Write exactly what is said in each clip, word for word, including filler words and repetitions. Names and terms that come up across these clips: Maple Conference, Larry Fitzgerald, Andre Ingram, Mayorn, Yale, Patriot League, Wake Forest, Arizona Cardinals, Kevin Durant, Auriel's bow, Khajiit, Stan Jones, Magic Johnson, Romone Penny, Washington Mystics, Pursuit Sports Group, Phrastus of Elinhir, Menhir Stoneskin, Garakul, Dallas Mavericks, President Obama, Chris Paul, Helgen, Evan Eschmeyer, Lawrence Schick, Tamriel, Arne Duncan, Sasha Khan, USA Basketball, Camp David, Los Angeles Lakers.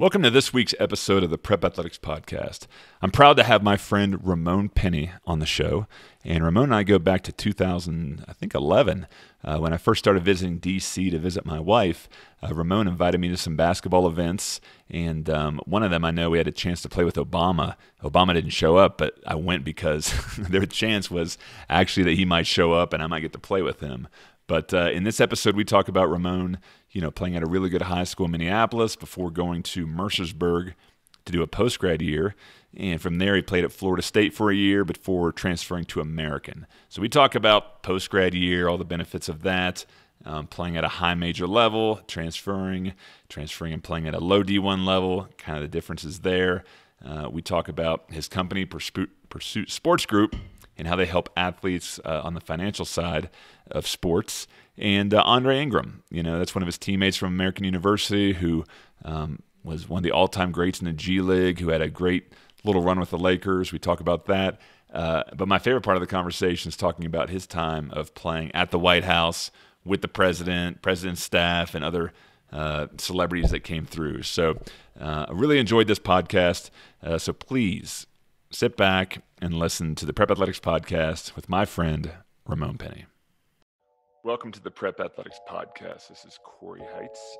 Welcome to this week's episode of the Prep Athletics Podcast. I'm proud to have my friend Romone Penny on the show. And Romone and I go back to two thousand, I think, eleven, uh, when I first started visiting D C to visit my wife. Uh, Romone invited me to some basketball events, and um, one of them, I know we had a chance to play with Obama. Obama didn't show up, but I went because their chance was actually that he might show up and I might get to play with him. But uh, in this episode, we talk about Romone, you know, playing at a really good high school in Minneapolis before going to Mercersburg to do a post-grad year. And from there, he played at Florida State for a year before transferring to American. So we talk about post-grad year, all the benefits of that, um, playing at a high major level, transferring, transferring and playing at a low D one level, kind of the differences there. Uh, we talk about his company, Pursuit Sports Group, and how they help athletes uh, on the financial side of sports. And uh, Andre Ingram, you know, that's one of his teammates from American University who um, was one of the all-time greats in the G League, who had a great little run with the Lakers. We talk about that. Uh, but my favorite part of the conversation is talking about his time of playing at the White House with the president, president's staff, and other uh, celebrities that came through. So uh, I really enjoyed this podcast. Uh, so please sit back and listen to the Prep Athletics Podcast with my friend, Romone Penny. Welcome to the Prep Athletics Podcast. This is Corey Heights.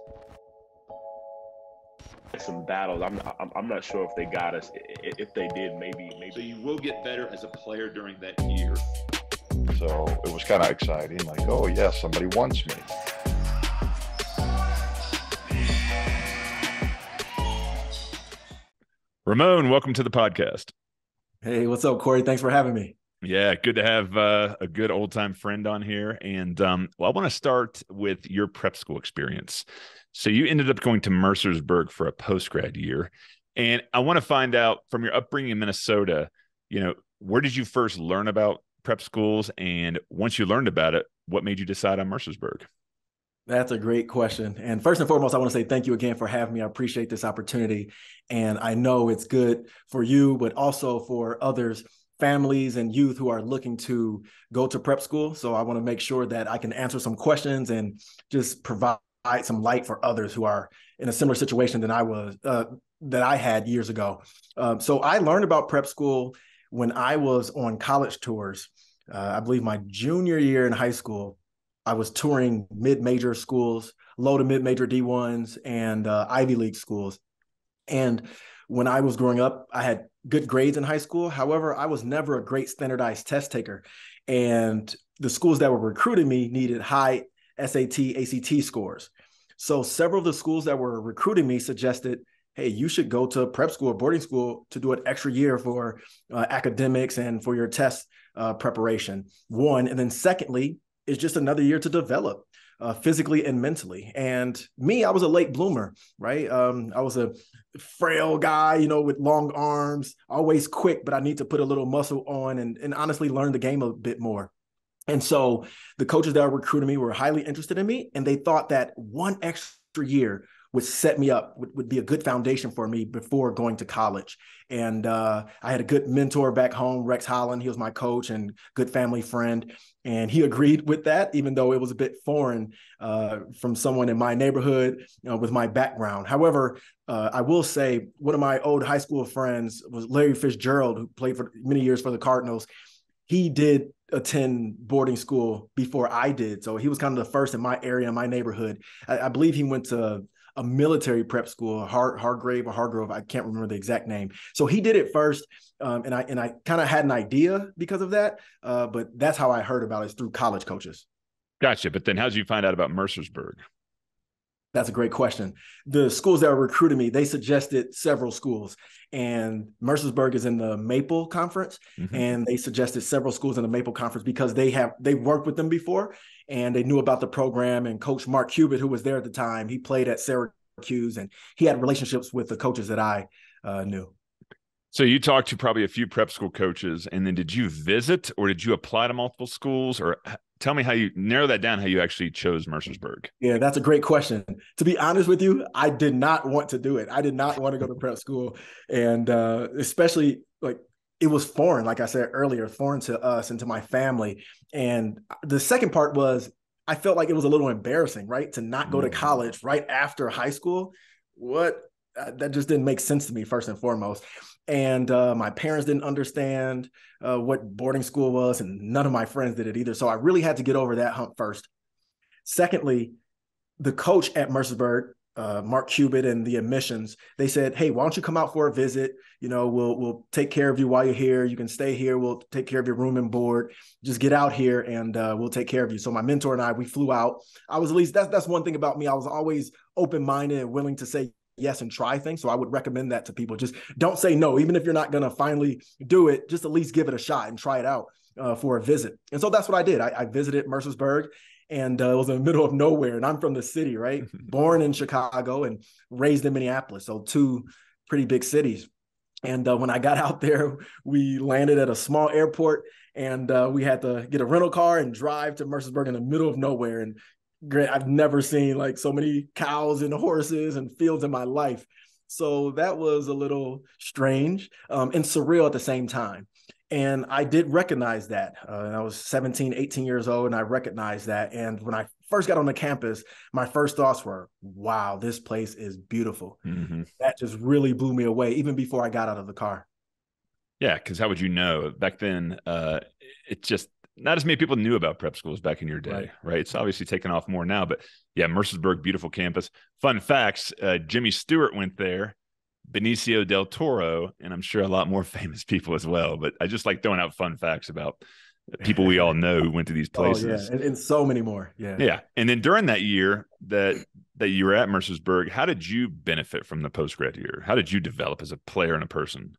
Some battles. I'm not, I'm not sure if they got us. If they did, maybe. maybe. So you will get better as a player during that year. So it was kind of exciting. Like, oh, yeah, somebody wants me. Romone, welcome to the podcast. Hey, what's up, Corey? Thanks for having me. Yeah, good to have uh, a good old-time friend on here. And um, well, I want to start with your prep school experience. So you ended up going to Mercersburg for a post-grad year. And I want to find out from your upbringing in Minnesota, you know, where did you first learn about prep schools? And once you learned about it, what made you decide on Mercersburg? That's a great question. And first and foremost, I want to say thank you again for having me. I appreciate this opportunity. And I know it's good for you, but also for others, families and youth who are looking to go to prep school. So I want to make sure that I can answer some questions and just provide some light for others who are in a similar situation than I was, uh, that I had years ago. Um, so I learned about prep school when I was on college tours. Uh, I believe my junior year in high school, I was touring mid-major schools, low to mid-major D ones and uh, Ivy League schools. And when I was growing up, I had good grades in high school. However, I was never a great standardized test taker. And the schools that were recruiting me needed high S A T, A C T scores. So several of the schools that were recruiting me suggested, hey, you should go to prep school or boarding school to do an extra year for uh, academics and for your test uh, preparation, one. And then secondly, it's just another year to develop uh, physically and mentally. And me, I was a late bloomer, right? Um, I was a frail guy, you know, with long arms, always quick, but I need to put a little muscle on and, and honestly learn the game a bit more. And so the coaches that recruited me were highly interested in me. And they thought that one extra year would set me up, would, would be a good foundation for me before going to college. And uh, I had a good mentor back home, Rex Holland. He was my coach and good family friend. And he agreed with that, even though it was a bit foreign uh, from someone in my neighborhood, you know, with my background. However, uh, I will say one of my old high school friends was Larry Fitzgerald, who played for many years for the Cardinals. He did attend boarding school before I did. So he was kind of the first in my area, in my neighborhood. I, I believe he went to a military prep school, Har Hargrave or Hargrove. I can't remember the exact name. So he did it first. Um, and I, and I kind of had an idea because of that. Uh, but that's how I heard about it, is through college coaches. Gotcha. But then how did you find out about Mercersburg? That's a great question. The schools that recruited me, they suggested several schools, and Mercersburg is in the Maple Conference. Mm-hmm. And they suggested several schools in the Maple Conference because they have, they worked with them before and they knew about the program, and coach Mark Cubit, who was there at the time, he played at Syracuse and he had relationships with the coaches that I uh, knew. So you talked to probably a few prep school coaches, and then did you visit or did you apply to multiple schools, or tell me how you narrow that down, how you actually chose Mercersburg? Yeah, that's a great question. To be honest with you, I did not want to do it. I did not want to go to prep school. And uh, especially, like, it was foreign, like I said earlier, foreign to us and to my family. And the second part was, I felt like it was a little embarrassing, right? To not go to college right after high school. What uh, that just didn't make sense to me, first and foremost. And uh, my parents didn't understand uh, what boarding school was, and none of my friends did it either. So I really had to get over that hump first. Secondly, the coach at Mercersburg, uh, Mark Cubit, and the admissions, they said, hey, why don't you come out for a visit? You know, we'll we'll take care of you while you're here. You can stay here. We'll take care of your room and board. Just get out here and uh, we'll take care of you. So my mentor and I, we flew out. I was at least, that's, that's one thing about me. I was always open-minded and willing to say yes and try things. So I would recommend that to people. Just don't say no, even if you're not going to finally do it, just at least give it a shot and try it out uh, for a visit. And so that's what I did. I, I visited Mercersburg, and uh, it was in the middle of nowhere. And I'm from the city, right? Born in Chicago and raised in Minneapolis. So two pretty big cities. And uh, when I got out there, we landed at a small airport, and uh, we had to get a rental car and drive to Mercersburg in the middle of nowhere. And Grant, I've never seen like so many cows and horses and fields in my life. So that was a little strange um, and surreal at the same time. And I did recognize that. Uh, and I was seventeen, eighteen years old, and I recognized that. And when I first got on the campus, my first thoughts were, wow, this place is beautiful. Mm-hmm. That just really blew me away, even before I got out of the car. Yeah, because how would you know? Back then, uh, it just, not as many people knew about prep schools back in your day, right? right? It's obviously taken off more now, but yeah, Mercersburg, beautiful campus. Fun facts, uh, Jimmy Stewart went there, Benicio del Toro, and I'm sure a lot more famous people as well, but I just like throwing out fun facts about people we all know who went to these places. Oh, yeah. and, and so many more. Yeah. Yeah. And then during that year that, that you were at Mercersburg, how did you benefit from the post-grad year? How did you develop as a player and a person?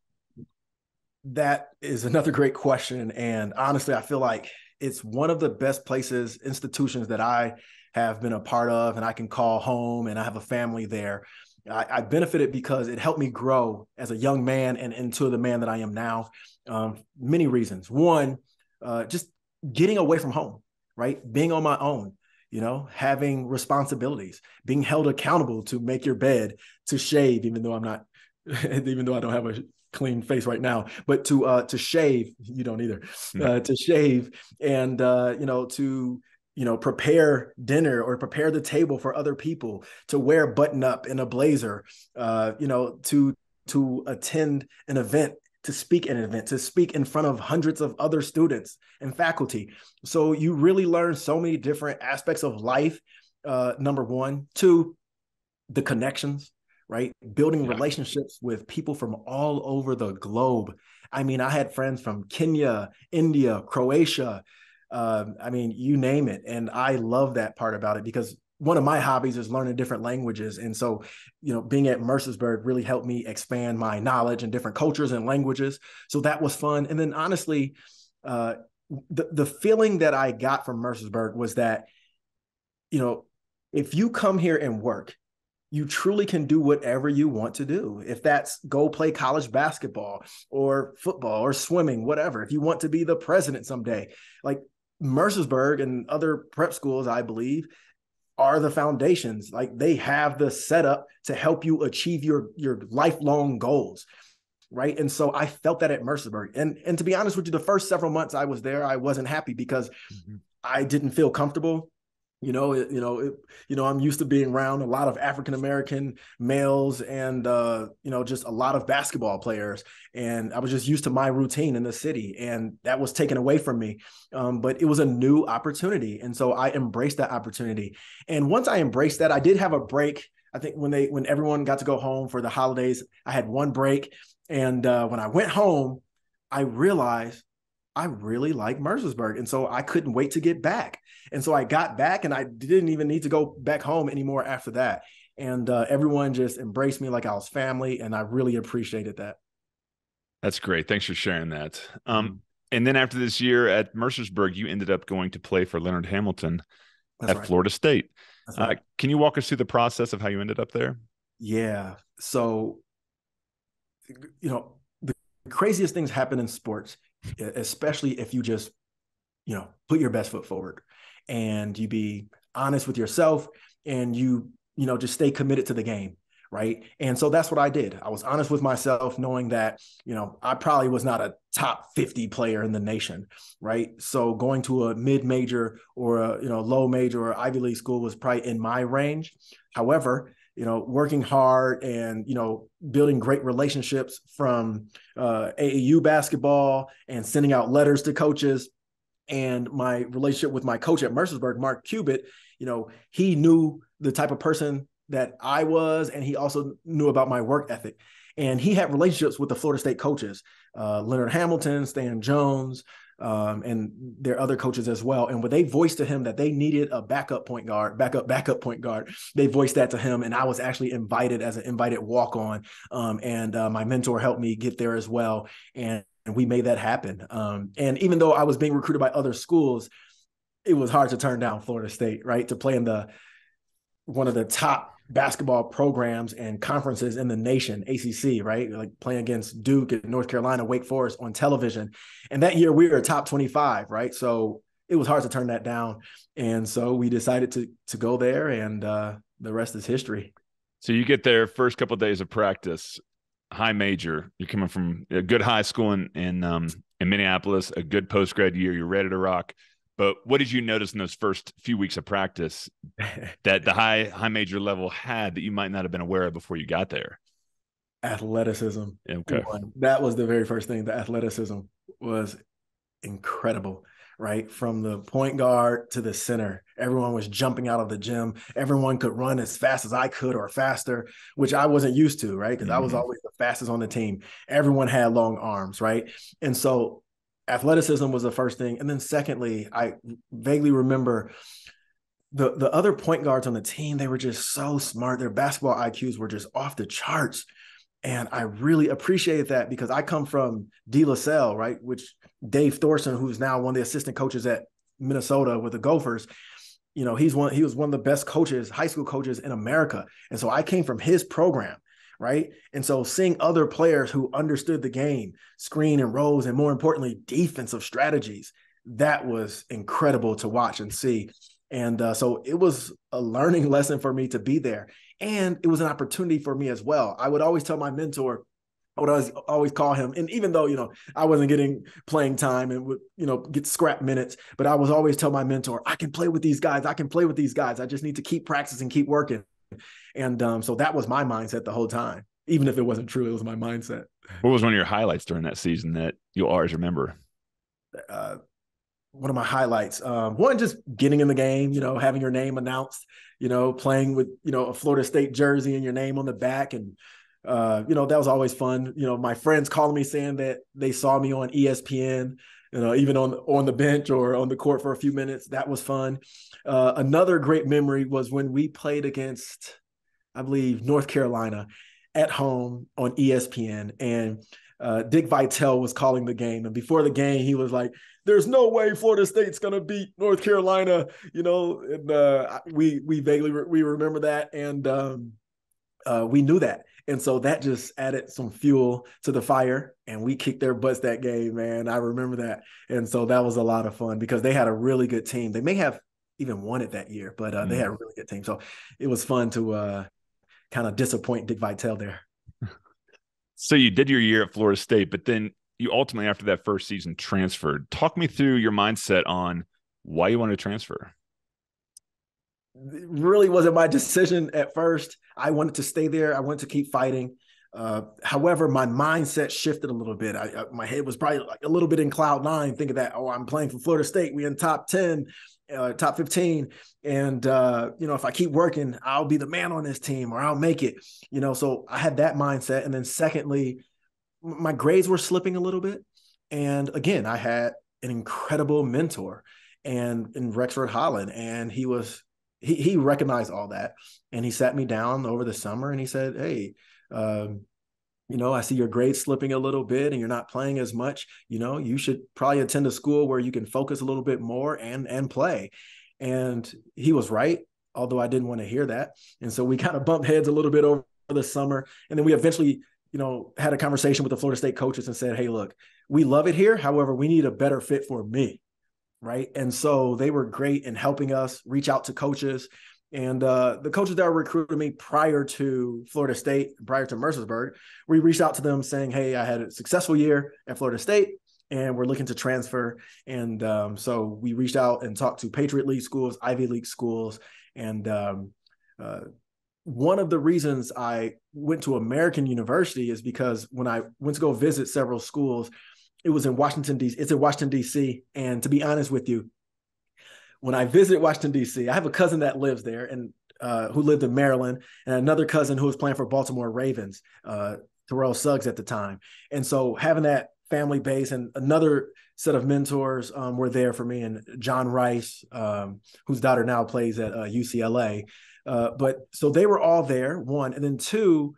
That is another great question. And honestly, I feel like it's one of the best places, institutions that I have been a part of, and I can call home, and I have a family there. I, I benefited because it helped me grow as a young man and into the man that I am now. Um, many reasons. One, uh, just getting away from home, right? Being on my own, you know, having responsibilities, being held accountable to make your bed, to shave, even though I'm not, even though I don't have a clean face right now, but to uh, to shave, you don't either, uh, to shave and, uh, you know, to, you know, prepare dinner or prepare the table for other people, to wear button up in a blazer, uh, you know, to to attend an event, to speak at an event, to speak in front of hundreds of other students and faculty. So you really learn so many different aspects of life, uh, number one. Two, the connections, right? Building yeah. relationships with people from all over the globe. I mean, I had friends from Kenya, India, Croatia. Uh, I mean, you name it. And I love that part about it, because one of my hobbies is learning different languages. And so, you know, being at Mercersburg really helped me expand my knowledge in different cultures and languages. So that was fun. And then honestly, uh, the, the feeling that I got from Mercersburg was that, you know, if you come here and work, you truly can do whatever you want to do. If that's go play college basketball or football or swimming, whatever. If you want to be the president someday, like Mercersburg and other prep schools, I believe, are the foundations. Like they have the setup to help you achieve your, your lifelong goals, right? And so I felt that at Mercersburg. And, and to be honest with you, the first several months I was there, I wasn't happy because mm-hmm. I didn't feel comfortable. You know, it, you know, it, you know, I'm used to being around a lot of African-American males and, uh, you know, just a lot of basketball players. And I was just used to my routine in the city, and that was taken away from me. Um, but it was a new opportunity. And so I embraced that opportunity. And once I embraced that, I did have a break. I think when they, when everyone got to go home for the holidays, I had one break. And uh, when I went home, I realized I really like Mercersburg. And so I couldn't wait to get back. And so I got back, and I didn't even need to go back home anymore after that. And uh, everyone just embraced me like I was family. And I really appreciated that. That's great. Thanks for sharing that. Um, and then after this year at Mercersburg, you ended up going to play for Leonard Hamilton That's at right. Florida State. That's right. Uh, can you walk us through the process of how you ended up there? Yeah. So, you know, the craziest things happen in sports, especially if you just, you know, put your best foot forward and you be honest with yourself and you, you know, just stay committed to the game. Right. And so that's what I did. I was honest with myself, knowing that, you know, I probably was not a top fifty player in the nation. Right. So going to a mid-major or a, you know, low major or Ivy League school was probably in my range. However, you know, working hard and, you know, building great relationships from uh, A A U basketball and sending out letters to coaches. And my relationship with my coach at Mercersburg, Mark Cubit, you know, he knew the type of person that I was, and he also knew about my work ethic. And he had relationships with the Florida State coaches, uh, Leonard Hamilton, Stan Jones, um, and their other coaches as well. And when they voiced to him that they needed a backup point guard, backup, backup point guard, they voiced that to him. And I was actually invited as an invited walk-on. Um, and uh, my mentor helped me get there as well. And, and we made that happen. Um, and even though I was being recruited by other schools, it was hard to turn down Florida State, right? To play in the one of the top basketball programs and conferences in the nation, A C C, right? Like playing against Duke and North Carolina, Wake Forest on television. And that year we were top twenty-five, right? So it was hard to turn that down. And so we decided to to go there, and uh, the rest is history. So you get there, first couple of days of practice, high major. You're coming from a good high school in, in, um, in Minneapolis, a good post-grad year. You're ready to rock. But what did you notice in those first few weeks of practice that the high high major level had that you might not have been aware of before you got there? Athleticism. Okay. That was the very first thing. The athleticism was incredible, right? From the point guard to the center, everyone was jumping out of the gym. Everyone could run as fast as I could or faster, which I wasn't used to, right? Because mm-hmm. I was always the fastest on the team. Everyone had long arms, right? And so athleticism was the first thing. And then secondly, I vaguely remember the, the other point guards on the team, they were just so smart. Their basketball I Qs were just off the charts. And I really appreciated that because I come from De La Salle, right? Which Dave Thorson, who's now one of the assistant coaches at Minnesota with the Gophers, you know, he's one, he was one of the best coaches, high school coaches in America. And so I came from his program. Right. And so seeing other players who understood the game, screen and roles, and more importantly, defensive strategies, that was incredible to watch and see. And uh, so it was a learning lesson for me to be there. And it was an opportunity for me as well. I would always tell my mentor, I would always, always call him. And even though, you know, I wasn't getting playing time and would, you know, get scrap minutes, but I was always tell my mentor, I can play with these guys. I can play with these guys. I just need to keep practicing, keep working. And um, so that was my mindset the whole time. Even if it wasn't true, it was my mindset. What was one of your highlights during that season that you'll always remember? Uh, one of my highlights, um, one, just getting in the game, you know, having your name announced, you know, playing with, you know, a Florida State jersey and your name on the back. And, uh, you know, that was always fun. You know, my friends calling me saying that they saw me on E S P N, you know, even on, on the bench or on the court for a few minutes. That was fun. Uh, another great memory was when we played against, I believe, North Carolina at home on E S P N. And uh, Dick Vitale was calling the game. And before the game, he was like, there's no way Florida State's going to beat North Carolina. You know, and uh, we, we vaguely, re- we remember that. And um, uh, we knew that. And so that just added some fuel to the fire, and we kicked their butts that game, man. I remember that. And so that was a lot of fun because they had a really good team. They may have even won it that year, but uh, mm. they had a really good team. So it was fun to uh, kind of disappoint Dick Vitale there. So you did your year at Florida State, but then you ultimately, after that first season, transferred. Talk me through your mindset on why you wanted to transfer. It really wasn't my decision at first. I wanted to stay there. I wanted to keep fighting. Uh, however, my mindset shifted a little bit. I, I, my head was probably like a little bit in cloud nine, thinking that, oh, I'm playing for Florida State. We're in top ten, uh, top fifteen. And, uh, you know, if I keep working, I'll be the man on this team, or I'll make it, you know. So I had that mindset. And then secondly, my grades were slipping a little bit. And again, I had an incredible mentor and in Rex Holland, and he was He he recognized all that, and he sat me down over the summer and he said, hey, um, you know, I see your grades slipping a little bit and you're not playing as much. You know, you should probably attend a school where you can focus a little bit more and and play. And he was right, although I didn't want to hear that. And so we kind of bumped heads a little bit over the summer. And then we eventually, you know, had a conversation with the Florida State coaches and said, hey, look, we love it here. However, we need a better fit for me. Right. And so they were great in helping us reach out to coaches. And uh, the coaches that were recruiting me prior to Florida State, prior to Mercersburg, we reached out to them saying, hey, I had a successful year at Florida State and we're looking to transfer. And um, so we reached out and talked to Patriot League schools, Ivy League schools, and um, uh, one of the reasons I went to American University is because when I went to go visit several schools, it was in Washington, D C. It's in Washington, D C. And to be honest with you, when I visit Washington, D C, I have a cousin that lives there and uh, who lived in Maryland, and another cousin who was playing for Baltimore Ravens, uh, Terrell Suggs at the time. And so having that family base and another set of mentors um, were there for me, and John Rice, um, whose daughter now plays at uh, U C L A. Uh, but so they were all there, one. And then two,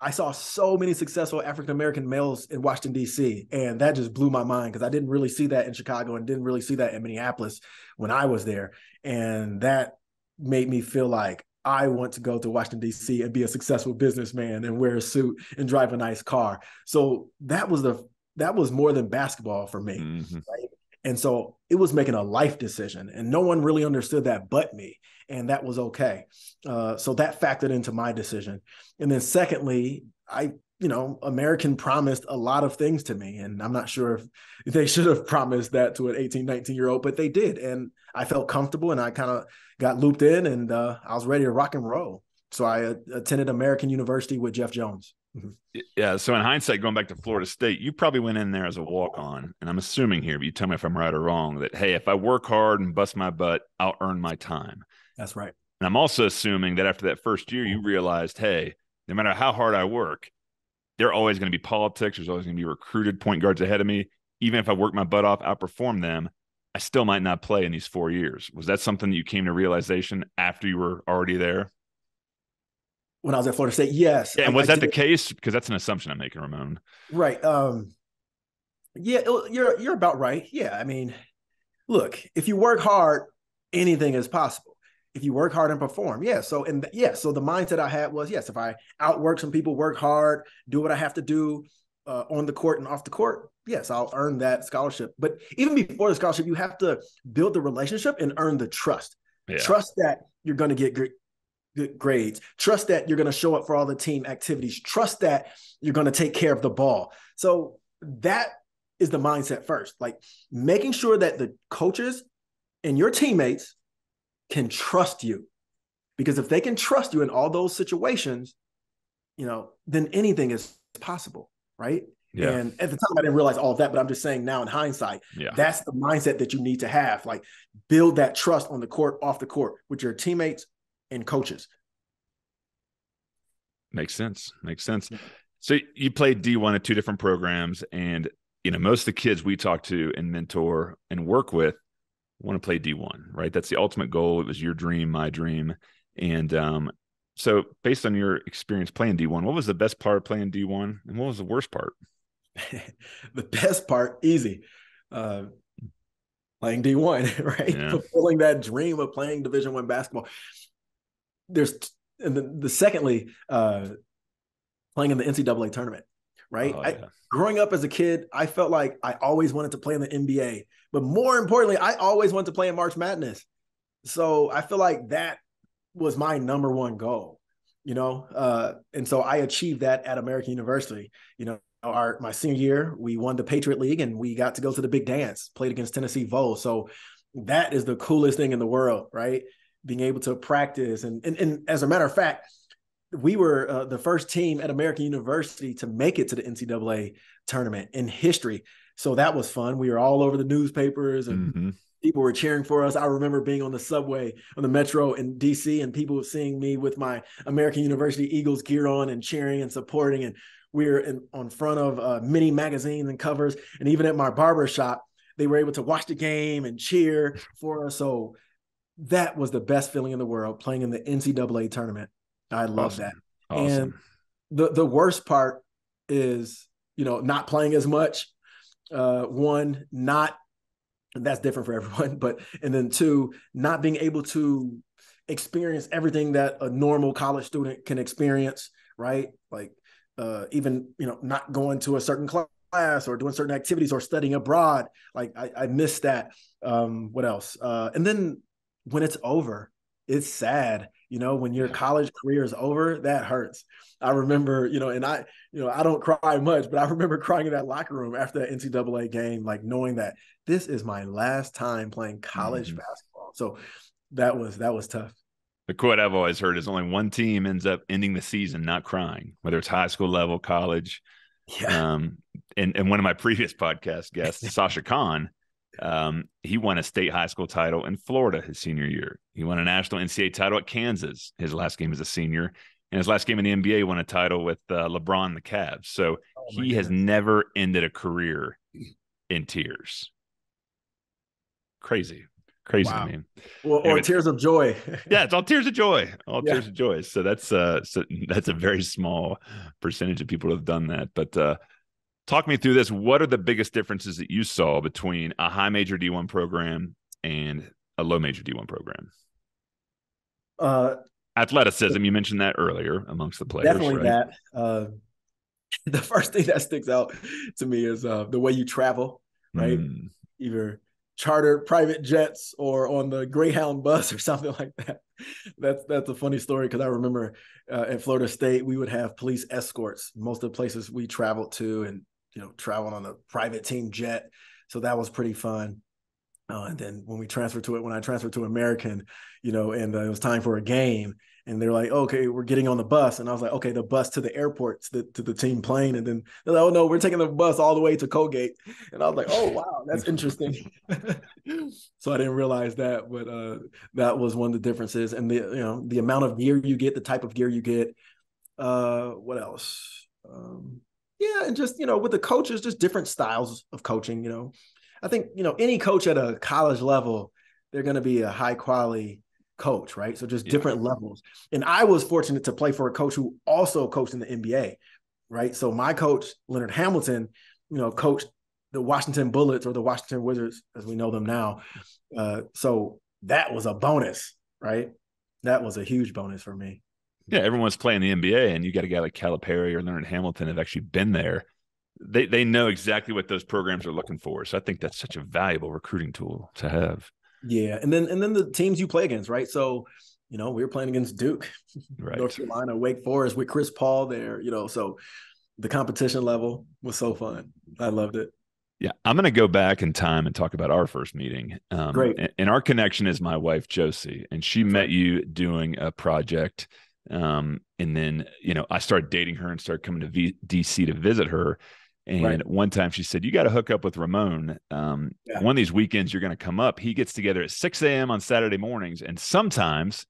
I saw so many successful African-American males in Washington, D C, and that just blew my mind because I didn't really see that in Chicago and didn't really see that in Minneapolis when I was there. And that made me feel like I want to go to Washington, D C and be a successful businessman and wear a suit and drive a nice car. So that was the that was more than basketball for me. Mm-hmm. Right? And so it was making a life decision, and no one really understood that but me. And that was okay. Uh, so that factored into my decision. And then secondly, I, you know, American promised a lot of things to me, and I'm not sure if they should have promised that to an eighteen, nineteen year old, but they did. And I felt comfortable and I kind of got looped in, and uh, I was ready to rock and roll. So I uh, attended American University with Jeff Jones. Mm-hmm. Yeah. So in hindsight, going back to Florida State, you probably went in there as a walk-on, and I'm assuming here, but you tell me if I'm right or wrong, that, hey, if I work hard and bust my butt, I'll earn my time. That's right. And I'm also assuming that after that first year, you realized, hey, no matter how hard I work, there are always going to be politics. There's always going to be recruited point guards ahead of me. Even if I work my butt off, outperform them, I still might not play in these four years. Was that something that you came to realization after you were already there? When I was at Florida State, yes. Yeah, and was I, that I the case? Because that's an assumption I'm making, Ramon. Right. Um, yeah, you're you're about right. Yeah, I mean, look, if you work hard, anything is possible. If you work hard and perform, yeah. So and yeah, so the mindset I had was, yes, if I outwork some people, work hard, do what I have to do uh, on the court and off the court, yes, I'll earn that scholarship. But even before the scholarship, you have to build the relationship and earn the trust. Yeah. Trust that you're going to get good. Good grades. Trust that you're going to show up for all the team activities. Trust that you're going to take care of the ball. So that is the mindset first, like making sure that the coaches and your teammates can trust you, because if they can trust you in all those situations, you know, then anything is possible. Right. Yeah. And at the time I didn't realize all of that, but I'm just saying now in hindsight, yeah. That's the mindset that you need to have, like build that trust on the court, off the court with your teammates, and coaches. Makes sense. Makes sense. So you played D one at two different programs, and you know most of the kids we talk to and mentor and work with want to play D one, right? That's the ultimate goal. It was your dream, my dream. And um, so based on your experience playing D one, what was the best part of playing D one, and what was the worst part? The best part, easy. Uh, playing D one, right? Yeah. Fulfilling that dream of playing Division I basketball. There's and the, the secondly, uh, playing in the N C double A tournament, right? Oh, yeah. I, growing up as a kid, I felt like I always wanted to play in the N B A, but more importantly, I always wanted to play in March Madness. So I feel like that was my number one goal, you know? Uh, and so I achieved that at American University. You know, our, my senior year, we won the Patriot League and we got to go to the big dance, played against Tennessee Vol. So that is the coolest thing in the world, right? Being able to practice. And, and, and as a matter of fact, we were uh, the first team at American University to make it to the N C double A tournament in history. So that was fun. We were all over the newspapers and mm-hmm. people were cheering for us. I remember being on the subway, on the Metro in D C, and people seeing me with my American University Eagles gear on and cheering and supporting. And we were in, on front of uh, many magazines and covers. And even at my barber shop, they were able to watch the game and cheer for us. So that was the best feeling in the world, playing in the N C double A tournament. I love awesome. that. Awesome. And the, the worst part is, you know, not playing as much. Uh, one, not, and that's different for everyone, but, and then two, not being able to experience everything that a normal college student can experience, right? Like uh, even, you know, not going to a certain class or doing certain activities or studying abroad. Like I, I missed that. Um, what else? Uh, and then, when it's over, it's sad. You know, when your college career is over, that hurts. I remember, you know, and I, you know, I don't cry much, but I remember crying in that locker room after that N C double A game, like knowing that this is my last time playing college mm-hmm. basketball. So that was, that was tough. The quote I've always heard is only one team ends up ending the season not crying, whether it's high school level, college. Yeah. Um, and, and one of my previous podcast guests, Sasha Khan, um, he won a state high school title in Florida his senior year. He won a national N C A A title at Kansas his last game as a senior. And his last game in the N B A won a title with uh, LeBron and the Cavs. So oh, he God. has never ended a career in tears. Crazy. Crazy, wow. man. Well, anyway, or tears of joy. Yeah, it's all tears of joy. All yeah. tears of joy. So that's uh, so that's a very small percentage of people who have done that. But uh, talk me through this. What are the biggest differences that you saw between a high major D one program and a low major D one program? Uh, Athleticism. You mentioned that earlier amongst the players. Definitely right? that. Uh, the first thing that sticks out to me is uh, the way you travel, right? Mm. Either charter private jets or on the Greyhound bus or something like that. That's that's a funny story because I remember uh, at Florida State, we would have police escorts. Most of the places we traveled to and, you know, traveled on a private team jet. So that was pretty fun. Uh, and then when we transferred to it, when I transferred to American, you know, and uh, it was time for a game and they're like, okay, we're getting on the bus. And I was like, okay, the bus to the airport, to the, to the team plane. And then they're like, oh no, we're taking the bus all the way to Colgate. And I was like, oh, wow, that's interesting. So I didn't realize that, but uh, that was one of the differences. And the, you know, the amount of gear you get, the type of gear you get, uh, what else? Um, yeah. And just, you know, with the coaches, just different styles of coaching, you know, I think, you know, any coach at a college level, they're going to be a high quality coach, right? So just yeah. different levels. And I was fortunate to play for a coach who also coached in the N B A, right? So my coach, Leonard Hamilton, you know, coached the Washington Bullets or the Washington Wizards, as we know them now. Uh, so that was a bonus, right? That was a huge bonus for me. Yeah, everyone's playing the N B A and you got a guy like Calipari or Leonard Hamilton have actually been there. They they know exactly what those programs are looking for. So I think that's such a valuable recruiting tool to have. Yeah. And then, and then the teams you play against, right? So, you know, we were playing against Duke, right. North Carolina, Wake Forest with Chris Paul there, you know, so the competition level was so fun. I loved it. Yeah. I'm going to go back in time and talk about our first meeting. Um, Great. And, and our connection is my wife, Josie, and she met you doing a project. Um, and then, you know, I started dating her and started coming to v- D C to visit her. And right. one time she said, you got to hook up with Ramon. Um, yeah. One of these weekends, you're going to come up. He gets together at six a.m. on Saturday mornings. And sometimes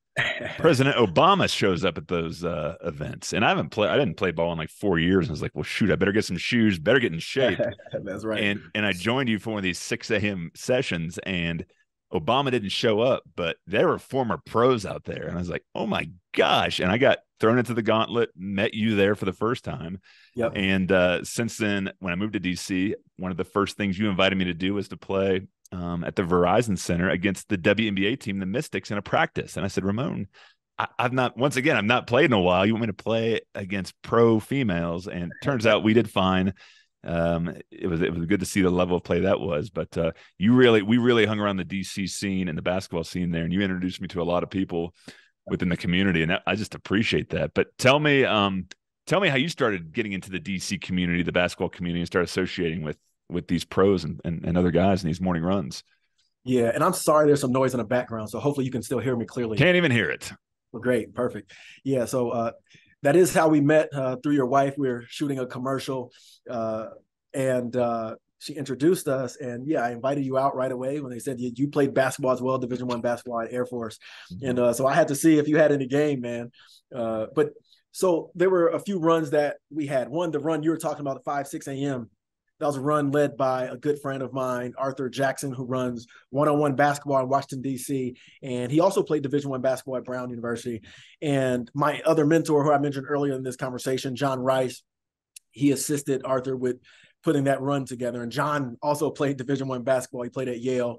President Obama shows up at those uh, events. And I haven't played, I didn't play ball in like four years. And I was like, well, shoot, I better get some shoes, better get in shape. That's right. And, and I joined you for one of these six a.m. sessions. And Obama didn't show up, but there were former pros out there. And I was like, oh my gosh. And I got thrown into the gauntlet, met you there for the first time. Yep. And uh, since then, when I moved to D C, one of the first things you invited me to do was to play um, at the Verizon Center against the W N B A team, the Mystics, in a practice. And I said, Ramon, I- I've not, once again, I've not played in a while. You want me to play against pro females? And turns out we did fine. Um, it was, it was good to see the level of play that was, but, uh, you really, we really hung around the D C scene and the basketball scene there. And you introduced me to a lot of people within the community. And I just appreciate that. But tell me, um, tell me how you started getting into the D C community, the basketball community, and start associating with, with these pros and, and, and other guys in these morning runs. Yeah. And I'm sorry, there's some noise in the background. So hopefully you can still hear me clearly. Can't even hear it. Well, great. Perfect. Yeah. So, uh, that is how we met uh, through your wife. We were shooting a commercial uh, and uh, she introduced us. And yeah, I invited you out right away when they said you, you played basketball as well, Division One basketball at Air Force. Mm-hmm. And uh, so I had to see if you had any game, man. Uh, but so there were a few runs that we had. One, the run you were talking about at five, six a.m. That was a run led by a good friend of mine, Arthur Jackson, who runs one-on-one basketball in Washington, D C. And he also played Division One basketball at Brown University. And my other mentor, who I mentioned earlier in this conversation, John Rice, he assisted Arthur with putting that run together. And John also played Division One basketball. He played at Yale.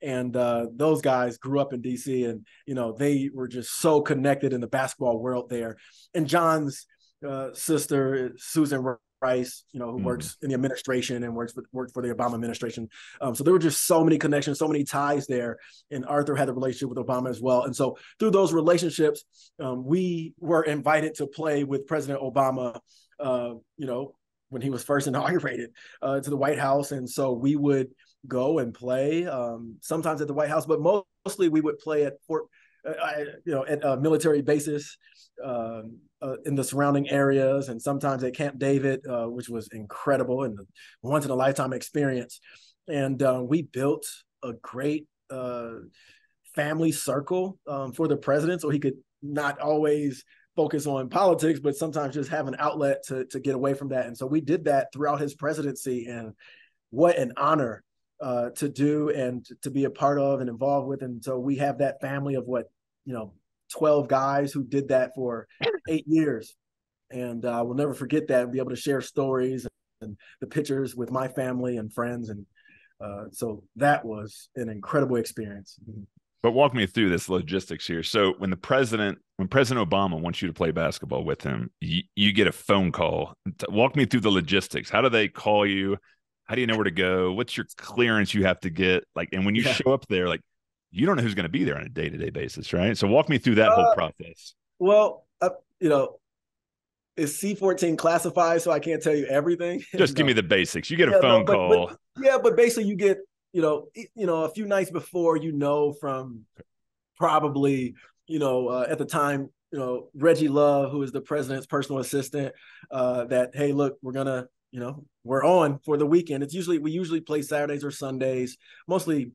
And uh, those guys grew up in D C. And, you know, they were just so connected in the basketball world there. And John's uh, sister, Susan Rice, you know, who mm. works in the administration and works for, worked for the Obama administration. Um, so there were just so many connections, so many ties there. And Arthur had a relationship with Obama as well. And so through those relationships, um, we were invited to play with President Obama, uh, you know, when he was first inaugurated uh, to the White House. And so we would go and play um, sometimes at the White House, but mostly we would play at Fort uh, you know, at uh, military bases uh, uh, in the surrounding areas, and sometimes at Camp David, uh, which was incredible and once in a lifetime experience. And uh, we built a great uh, family circle um, for the president, so he could not always focus on politics, but sometimes just have an outlet to to get away from that. And so we did that throughout his presidency, and what an honor uh, to do and to be a part of and involved with. And so we have that family of what, you know, twelve guys who did that for eight years. And uh, we'll never forget that and be able to share stories and the pictures with my family and friends. And uh, so that was an incredible experience. But walk me through this logistics here. So when the president, when President Obama wants you to play basketball with him, you, you get a phone call. Walk me through the logistics. How do they call you? How do you know where to go? What's your clearance you have to get? Like, and when you yeah. show up there, like, you don't know who's going to be there on a day-to-day basis, right? So walk me through that uh, whole process. Well, uh, you know, it's C fourteen classified, so I can't tell you everything. Just no. give me the basics. You get yeah, a phone no, but, call. But, yeah, but basically you get, you know, you know, a few nights before, you know, from probably, you know, uh, at the time, you know, Reggie Love, who is the president's personal assistant, uh, that, hey, look, we're going to, you know, we're on for the weekend. It's usually, we usually play Saturdays or Sundays, mostly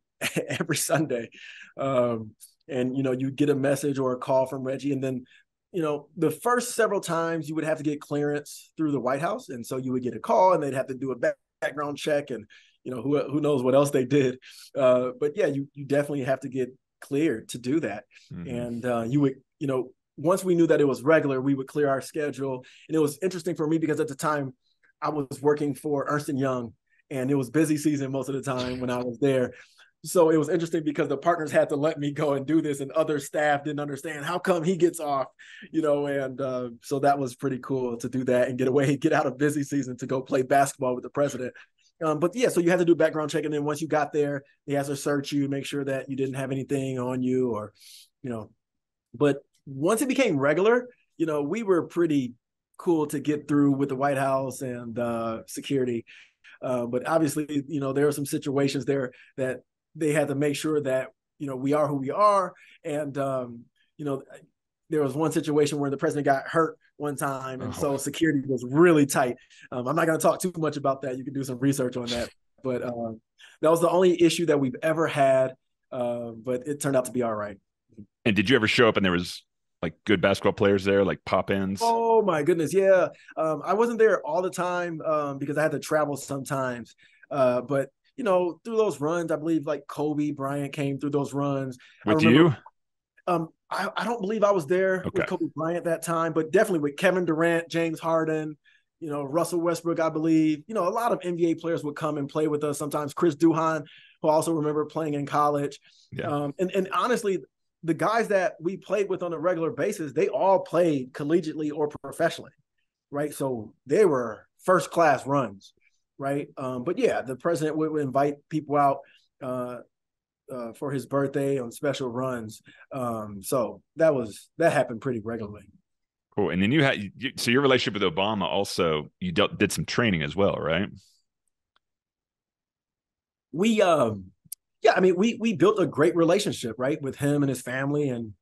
every Sunday. Um, and, you know, you get a message or a call from Reggie. And then, you know, the first several times you would have to get clearance through the White House. And so you would get a call and they'd have to do a back- background check and, you know, who who knows what else they did. Uh, but yeah, you you definitely have to get cleared to do that. Mm-hmm. And uh, you would, you know, once we knew that it was regular, we would clear our schedule. And it was interesting for me because at the time I was working for Ernst and Young and it was busy season most of the time when I was there. So it was interesting because the partners had to let me go and do this and other staff didn't understand how come he gets off, you know? And uh, so that was pretty cool to do that and get away, get out of busy season to go play basketball with the president. Um, but yeah, so you had to do background check. And then once you got there, they had to search you, make sure that you didn't have anything on you or, you know, but once it became regular, you know, we were pretty cool to get through with the White House and uh, security. Uh, but obviously, you know, there are some situations there that they had to make sure that, you know, we are who we are. And, um, you know, there was one situation where the president got hurt one time. And oh. so security was really tight. Um, I'm not going to talk too much about that. You can do some research on that. But um, that was the only issue that we've ever had. Uh, but it turned out to be all right. And did you ever show up and there was like good basketball players there, like pop-ins? Oh, my goodness. Yeah. Um, I wasn't there all the time um, because I had to travel sometimes. Uh, but, you know, through those runs, I believe like Kobe Bryant came through those runs. With I remember, you? Um, I, I don't believe I was there okay. with Kobe Bryant that time, but definitely with Kevin Durant, James Harden, you know, Russell Westbrook, I believe. You know, a lot of N B A players would come and play with us. Sometimes Chris Duhon, who I also remember playing in college. Yeah. Um, and, and honestly, the guys that we played with on a regular basis, they all played collegiately or professionally, right? So they were first-class runs, right? Um, but yeah, the president would, would invite people out uh, uh, for his birthday on special runs. Um, so that was, that happened pretty regularly. Cool. And then you had, you, so your relationship with Obama also, you dealt, did some training as well, right? We, um, yeah, I mean, we, we built a great relationship, right, with him and his family and,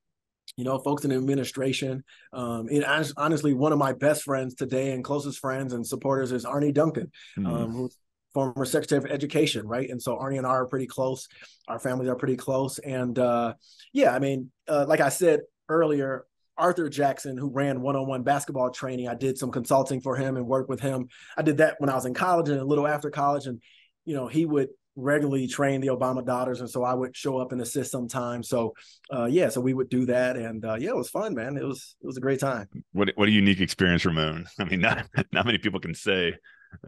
you know, folks in the administration. Um, and I, honestly, one of my best friends today and closest friends and supporters is Arne Duncan, mm-hmm. um, who's former Secretary of Education, right? And so Arne and I are pretty close. Our families are pretty close. And uh, yeah, I mean, uh, like I said earlier, Arthur Jackson, who ran one-on-one basketball training, I did some consulting for him and worked with him. I did that when I was in college and a little after college. And, you know, he would regularly train the Obama daughters. And so I would show up and assist sometimes. So uh, yeah, so we would do that. And uh, yeah, it was fun, man. It was, it was a great time. What, what a unique experience, Romone. I mean, not, not many people can say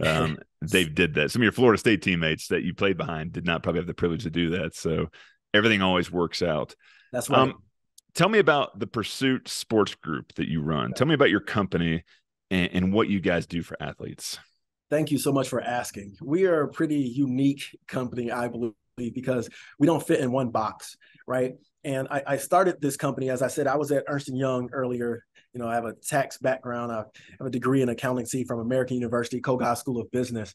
um, they did that. Some of your Florida State teammates that you played behind did not probably have the privilege to do that. So everything always works out. That's right. Um, tell me about the Pursuit Sports Group that you run. Tell me about your company and, and what you guys do for athletes. Thank you so much for asking. We are a pretty unique company, I believe, because we don't fit in one box, right? And I, I started this company, as I said, I was at Ernst and Young earlier. You know, I have a tax background. I have a degree in accountancy from American University, Kogai School of Business.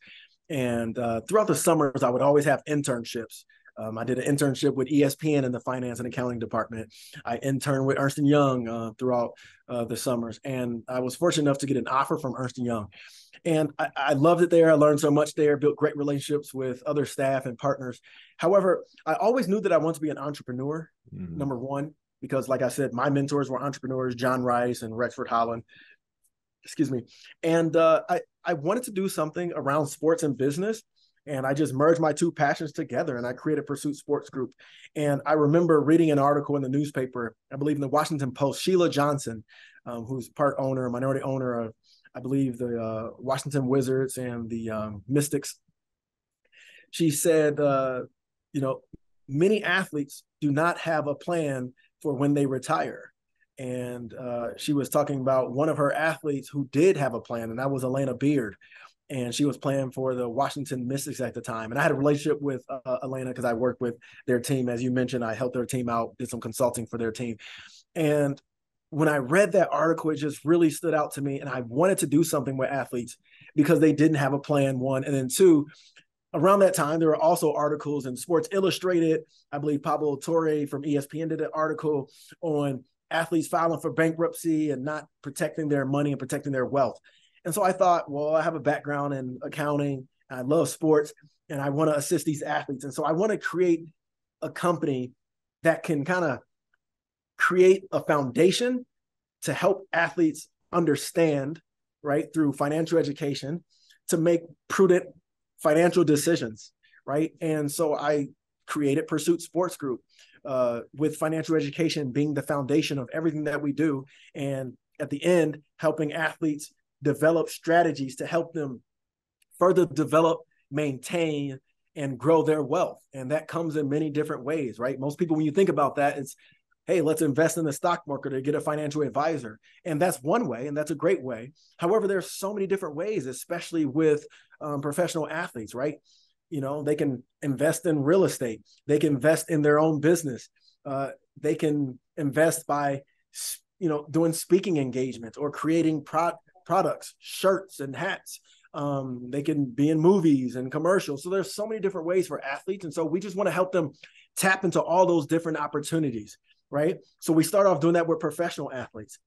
And uh, throughout the summers, I would always have internships Um, I did an internship with E S P N in the finance and accounting department. I interned with Ernst and Young uh, throughout uh, the summers, and I was fortunate enough to get an offer from Ernst and Young. And I, I loved it there. I learned so much there, built great relationships with other staff and partners. However, I always knew that I wanted to be an entrepreneur, mm-hmm. number one, because like I said, my mentors were entrepreneurs, John Rice and Rex Holland. Excuse me. And uh, I, I wanted to do something around sports and business. And I just merged my two passions together and I created Pursuit Sports Group. And I remember reading an article in the newspaper, I believe in the Washington Post, Sheila Johnson, um, who's part owner, minority owner of, I believe, the uh, Washington Wizards and the um, Mystics. She said, uh, you know, many athletes do not have a plan for when they retire. And uh, she was talking about one of her athletes who did have a plan, and that was Elena Beard. And she was playing for the Washington Mystics at the time. And I had a relationship with uh, Elena because I worked with their team. As you mentioned, I helped their team out, did some consulting for their team. And when I read that article, it just really stood out to me. And I wanted to do something with athletes because they didn't have a plan, one. And then two, around that time, there were also articles in Sports Illustrated. I believe Pablo Torre from E S P N did an article on athletes filing for bankruptcy and not protecting their money and protecting their wealth. And so I thought, well, I have a background in accounting, I love sports, and I want to assist these athletes. And so I want to create a company that can kind of create a foundation to help athletes understand, right, through financial education, to make prudent financial decisions, right? And so I created Pursuit Sports Group uh, with financial education being the foundation of everything that we do. And at the end, helping athletes develop strategies to help them further develop, maintain, and grow their wealth. And that comes in many different ways, right? Most people, when you think about that, it's, hey, let's invest in the stock market or get a financial advisor. And that's one way, and that's a great way. However, there's so many different ways, especially with um, professional athletes, right? You know, they can invest in real estate. They can invest in their own business. Uh, they can invest by, you know, doing speaking engagements or creating pro- products, shirts and hats. Um, they can be in movies and commercials. So there's so many different ways for athletes. And so we just want to help them tap into all those different opportunities, right? So we start off doing that with professional athletes.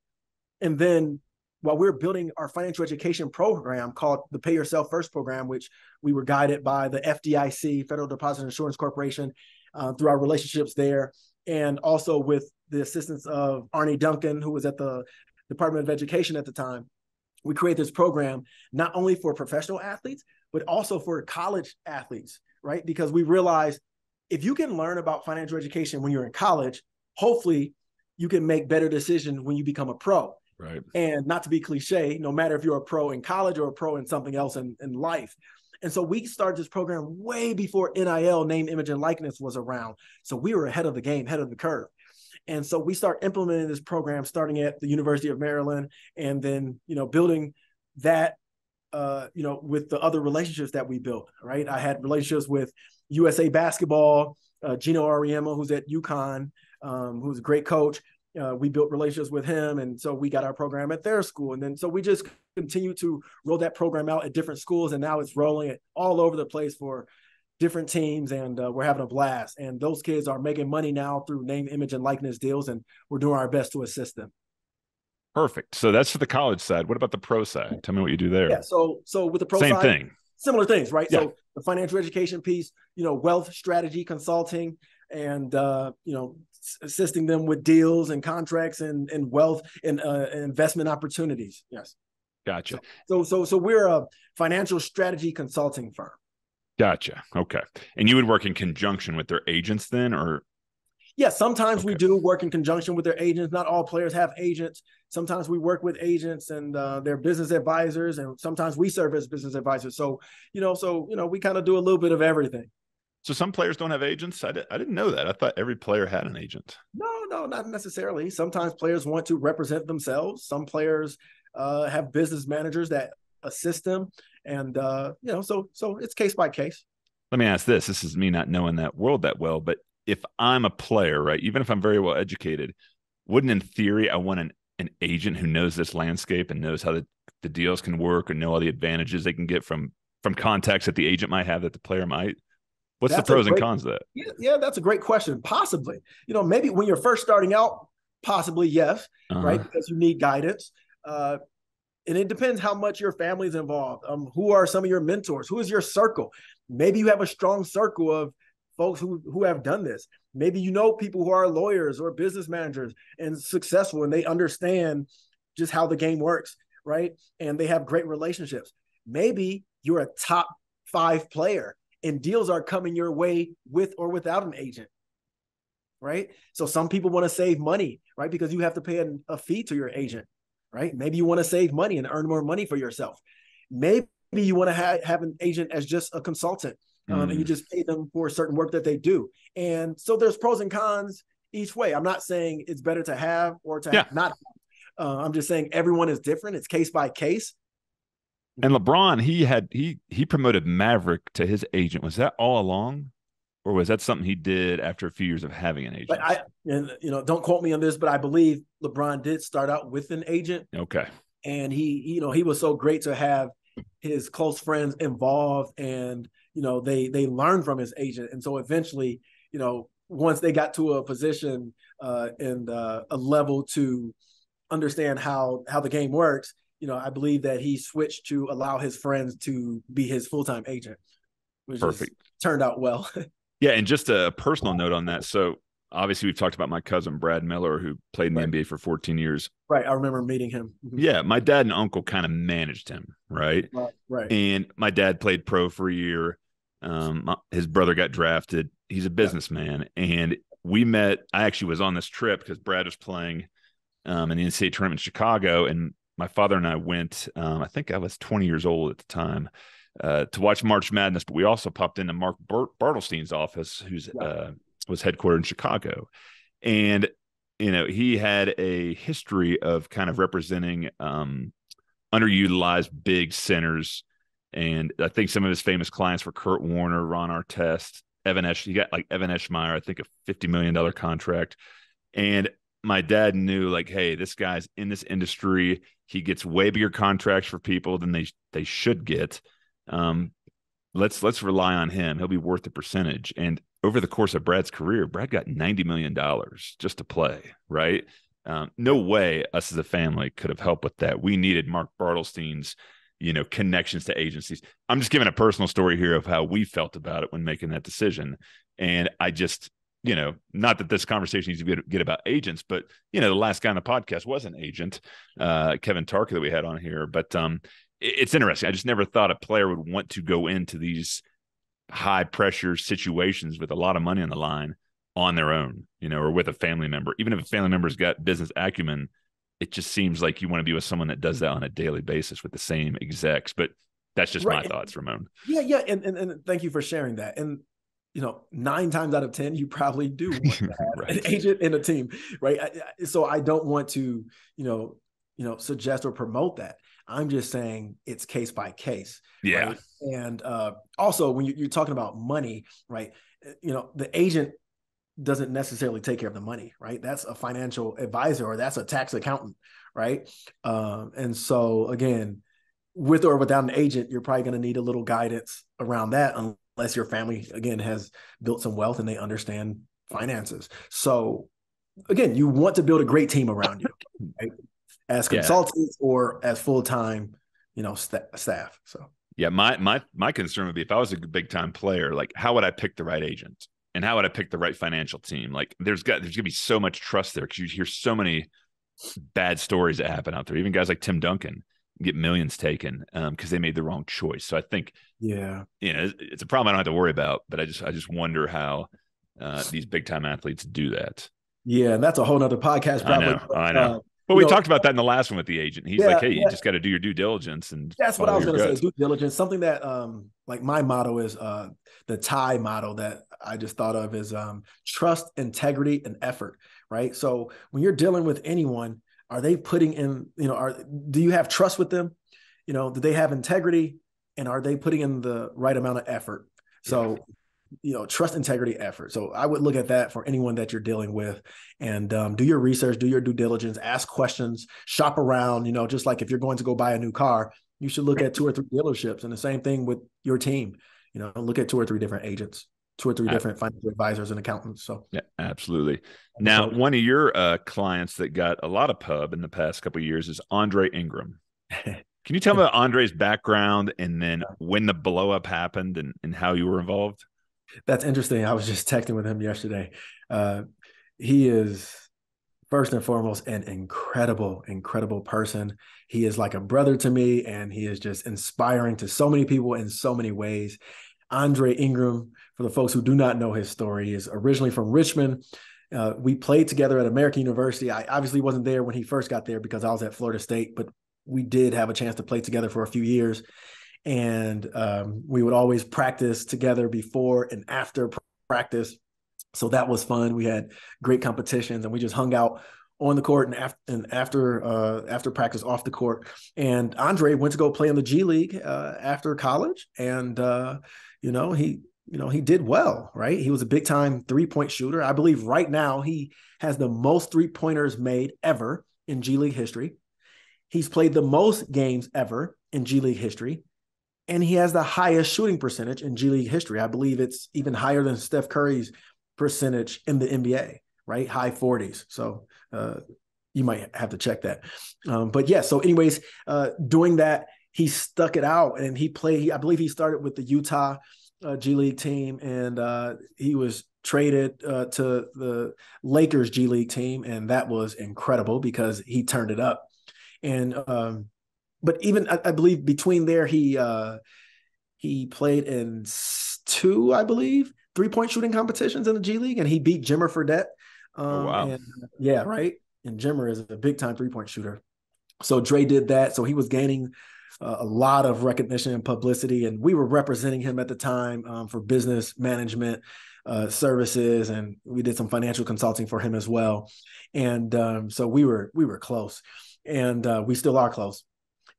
And then while we're building our financial education program called the Pay Yourself First program, which we were guided by the F D I C, Federal Deposit Insurance Corporation, uh, through our relationships there. And also with the assistance of Arne Duncan, who was at the Department of Education at the time, we create this program not only for professional athletes, but also for college athletes, right? Because we realize if you can learn about financial education when you're in college, hopefully you can make better decisions when you become a pro. Right. And not to be cliche, no matter if you're a pro in college or a pro in something else in, in life. And so we started this program way before N I L, name, image, and likeness, was around. So we were ahead of the game, ahead of the curve. And so we start implementing this program starting at the University of Maryland, and then, you know, building that, uh, you know, with the other relationships that we built, right? I had relationships with U S A Basketball, uh, Gino Auriemma, who's at UConn, um, who's a great coach. Uh, we built relationships with him. And so we got our program at their school. And then, so we just continue to roll that program out at different schools. And now it's rolling it all over the place for different teams, and uh, we're having a blast. And those kids are making money now through name, image, and likeness deals, and we're doing our best to assist them. Perfect. So that's for the college side. What about the pro side? Tell me what you do there. Yeah. So, so with the pro same side, thing, similar things, right? Yeah. So the financial education piece, you know, wealth strategy consulting, and uh, you know, assisting them with deals and contracts and and wealth and, uh, and investment opportunities. Yes. Gotcha. So, so, so, so we're a financial strategy consulting firm. Gotcha. Okay. And you would work in conjunction with their agents then, or? Yeah, sometimes okay. we do work in conjunction with their agents. Not all players have agents. Sometimes we work with agents and uh, their business advisors, and sometimes we serve as business advisors. So, you know, so, you know, we kind of do a little bit of everything. So some players don't have agents. I, di- I didn't know that. I thought every player had an agent. No, no, not necessarily. Sometimes players want to represent themselves. Some players uh, have business managers that assist them. And, uh, you know, so, so it's case by case. Let me ask this, this is me not knowing that world that well, but if I'm a player, right, even if I'm very well educated, wouldn't in theory, I want an, an agent who knows this landscape and knows how the, the deals can work, or know all the advantages they can get from, from contacts that the agent might have that the player might. What's that's the pros great, and cons of that? Yeah, yeah, that's a great question. Possibly. You know, maybe when you're first starting out, possibly, yes, uh-huh. right? Because you need guidance. Uh, and it depends how much your family's involved. Um, who are some of your mentors? Who is your circle? Maybe you have a strong circle of folks who, who have done this. Maybe you know people who are lawyers or business managers and successful, and they understand just how the game works, right? And they have great relationships. Maybe you're a top five player and deals are coming your way with or without an agent, right? So some people want to save money, right? Because you have to pay an, a fee to your agent, right? Maybe you want to save money and earn more money for yourself. Maybe you want to ha- have an agent as just a consultant. Um, mm. And you just pay them for certain work that they do. And so there's pros and cons each way. I'm not saying it's better to have or to yeah. have not. Uh, I'm just saying everyone is different. It's case by case. And LeBron, he had he he promoted Maverick to his agent. Was that all along, or was that something he did after a few years of having an agent? But I, and you know, don't quote me on this, but I believe LeBron did start out with an agent. Okay. And he, you know, he was so great to have his close friends involved, and you know, they they learned from his agent. And so eventually, you know, once they got to a position uh, and uh, a level to understand how how the game works, you know, I believe that he switched to allow his friends to be his full-time agent, which Perfect. turned out well. Yeah, and just a personal note on that. So obviously we've talked about my cousin, Brad Miller, who played in the right. N B A for fourteen years. Right. I remember meeting him. Yeah. My dad and uncle kind of managed him. Right. Right. right. And my dad played pro for a year. Um, my, his brother got drafted. He's a businessman. Yeah. And we met, I actually was on this trip because Brad was playing um, in the N C double A tournament in Chicago. And my father and I went, um, I think I was twenty years old at the time, uh, to watch March Madness. But we also popped into Mark Bert- Bartlestein's office, who's, yeah. uh, was headquartered in Chicago. And, you know, he had a history of kind of representing um, underutilized big centers. And I think some of his famous clients were Kurt Warner, Ron Artest, Evan Esch. He got like Evan Eschmeyer, I think a fifty million dollars contract. And my dad knew like, hey, this guy's in this industry. He gets way bigger contracts for people than they, they should get. Um, let's, let's rely on him. He'll be worth the percentage. And over the course of Brad's career, Brad got ninety million dollars just to play, right? Um, no way us as a family could have helped with that. We needed Mark Bartlestein's, you know, connections to agencies. I'm just giving a personal story here of how we felt about it when making that decision. And I just, you know, not that this conversation needs to get about agents, but, you know, the last guy on the podcast was an agent, uh, Kevin Tarka, that we had on here. But um, it, it's interesting. I just never thought a player would want to go into these high pressure situations with a lot of money on the line on their own, you know, or with a family member. Even if a family member's got business acumen, it just seems like you want to be with someone that does that on a daily basis with the same execs. But that's just right. my and, thoughts, Ramon. Yeah, yeah. And, and and thank you for sharing that. And you know, nine times out of ten, you probably do want to have right. an agent and a team, right? I, I, so I don't want to, you know, you know, suggest or promote that. I'm just saying it's case by case. Yeah. Right? And uh, also when you, you're talking about money, right? You know, the agent doesn't necessarily take care of the money, right? That's a financial advisor, or that's a tax accountant, right? Um, and so again, with or without an agent, you're probably going to need a little guidance around that unless your family, again, has built some wealth and they understand finances. So again, you want to build a great team around you, right? As consultants yeah. or as full-time, you know, st- staff. So yeah, my my my concern would be if I was a big-time player, like how would I pick the right agent and how would I pick the right financial team? Like there's got there's gonna be so much trust there because you hear so many bad stories that happen out there. Even guys like Tim Duncan get millions taken um, because they made the wrong choice. So I think yeah, you know, it's, it's a problem I don't have to worry about, but I just I just wonder how uh, these big-time athletes do that. Yeah, and that's a whole nother podcast. Probably. I know. But, I know. Uh, Well, we know, talked about that in the last one with the agent. He's yeah, like, hey, you yeah. just got to do your due diligence. And that's what I was going to say, due diligence. Something that um, like my motto is uh, the T I E model that I just thought of is um, trust, integrity, and effort, right? So when you're dealing with anyone, are they putting in, you know, are do you have trust with them? You know, do they have integrity? And are they putting in the right amount of effort? So, yeah. you know, trust, integrity, effort. So I would look at that for anyone that you're dealing with, and um, do your research, do your due diligence, ask questions, shop around, you know, just like if you're going to go buy a new car, you should look at two or three dealerships, and the same thing with your team, you know, look at two or three different agents. two or three different financial advisors and accountants. So yeah, absolutely. Now, one of your uh, clients that got a lot of pub in the past couple of years is Andre Ingram. Can you tell me about Andre's background and then when the blow up happened and, and how you were involved? That's interesting. I was just texting with him yesterday. Uh, he is first and foremost an incredible, incredible person. He is like a brother to me, and he is just inspiring to so many people in so many ways. Andre Ingram, for the folks who do not know his story, is originally from Richmond. Uh, we played together at American University. I obviously wasn't there when he first got there because I was at Florida State, but we did have a chance to play together for a few years. And um, we would always practice together before and after practice. So that was fun. We had great competitions, and we just hung out on the court and after, and after, uh, after practice off the court. And Andre went to go play in the G League uh, after college. And, uh, you know, he, you know, he did well, right? He was a big time three point shooter. I believe right now he has the most three pointers made ever in G League history. He's played the most games ever in G League history. And he has the highest shooting percentage in G League history. I believe it's even higher than Steph Curry's percentage in the N B A, right? High forties. So uh, you might have to check that. Um, but yeah, so anyways, uh, doing that, he stuck it out and he played, he, I believe he started with the Utah uh, G League team, and uh, he was traded uh, to the Lakers G League team. And that was incredible because he turned it up. And, um, But even, I, I believe, between there, he uh, he played in two, I believe, three-point shooting competitions in the G League, and he beat Jimmer Fredette. Um, oh, wow. And, yeah, right? And Jimmer is a big-time three-point shooter. So Dre did that. So he was gaining uh, a lot of recognition and publicity, and we were representing him at the time um, for business management uh, services, and we did some financial consulting for him as well. And um, so we were, we were close, and uh, we still are close.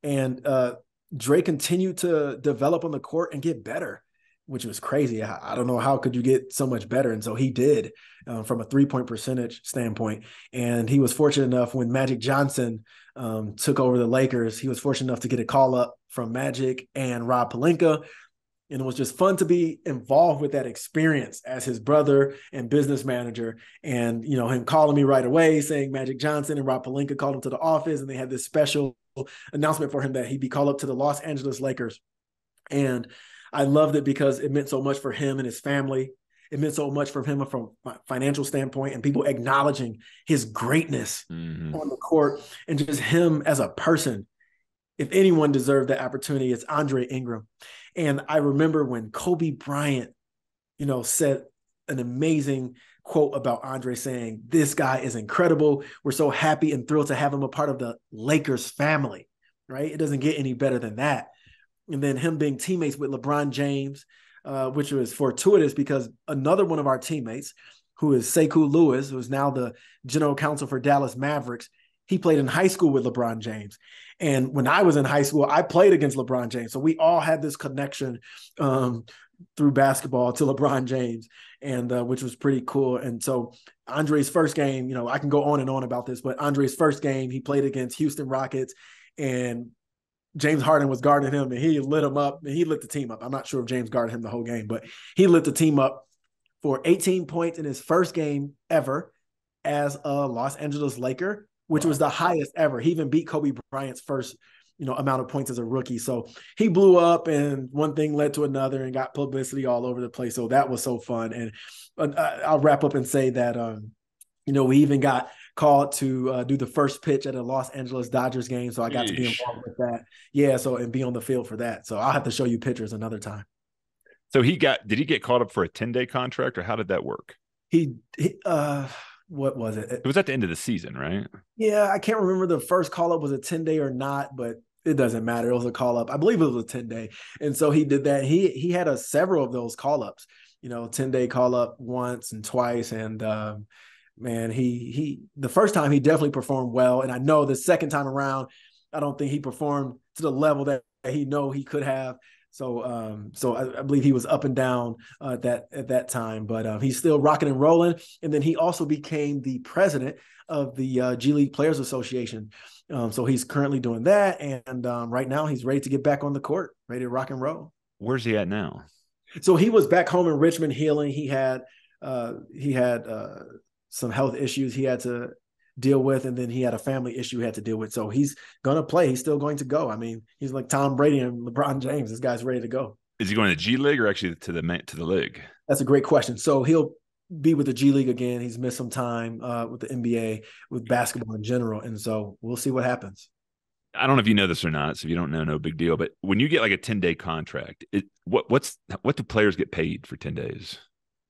And uh, Dre continued to develop on the court and get better, which was crazy. I, I don't know how could you get so much better. And so he did uh, from a three-point percentage standpoint. And he was fortunate enough when Magic Johnson um, took over the Lakers, he was fortunate enough to get a call up from Magic and Rob Pelinka. And it was just fun to be involved with that experience as his brother and business manager. And, you know, him calling me right away saying Magic Johnson and Rob Pelinka called him to the office, and they had this special announcement for him that he'd be called up to the Los Angeles Lakers. And I loved it because it meant so much for him and his family. It meant so much for him from a financial standpoint, and people acknowledging his greatness mm-hmm. on the court and just him as a person. If anyone deserved that opportunity, it's Andre Ingram. And I remember when Kobe Bryant, you know, said an amazing quote about Andre saying, "This guy is incredible. We're so happy and thrilled to have him a part of the Lakers family," right? It doesn't get any better than that. And then him being teammates with LeBron James, uh, which was fortuitous because another one of our teammates, who is Sekou Lewis, who is now the general counsel for Dallas Mavericks, he played in high school with LeBron James. And when I was in high school, I played against LeBron James. So we all had this connection um, through basketball to LeBron James, and uh, which was pretty cool. And so Andre's first game, you know, I can go on and on about this, but Andre's first game, he played against Houston Rockets, and James Harden was guarding him, and he lit him up, and he lit the team up. I'm not sure if James guarded him the whole game, but he lit the team up for eighteen points in his first game ever as a Los Angeles Laker, which was the highest ever. He even beat Kobe Bryant's first, you know, amount of points as a rookie. So he blew up, and one thing led to another and got publicity all over the place. So that was so fun. And uh, I'll wrap up and say that, um, you know, we even got called to uh, do the first pitch at a Los Angeles Dodgers game. So I got Eesh. to be involved with that. Yeah. So, and be on the field for that. So I'll have to show you pictures another time. So he got, did he get called up for a ten day contract, or how did that work? He, he uh, What was it? It was at the end of the season, right? Yeah, I can't remember the first call-up was a ten-day or not, but it doesn't matter. It was a call-up. I believe it was a ten-day. And so he did that. He he had a, several of those call-ups, you know, ten-day call-up once and twice. And, um, man, he he the first time he definitely performed well. And I know the second time around, I don't think he performed to the level that he know he could have. So, um, so I, I believe he was up and down uh, at that at that time, but um, he's still rocking and rolling. And then he also became the president of the uh, G League Players Association. Um, so he's currently doing that, and um, right now he's ready to get back on the court, ready to rock and roll. Where's he at now? So he was back home in Richmond healing. He had uh, he had uh, some health issues he had to deal with, and then he had a family issue he had to deal with. So he's going to play. He's still going to go. I mean, he's like Tom Brady and LeBron James. This guy's ready to go. Is he going to G League or actually to the to the league? That's a great question. So he'll be with the G League again. He's missed some time uh, with the N B A, with basketball in general. And so we'll see what happens. I don't know if you know this or not, so if you don't know, no big deal. But when you get like a ten-day contract, it, what what's what do players get paid for ten days?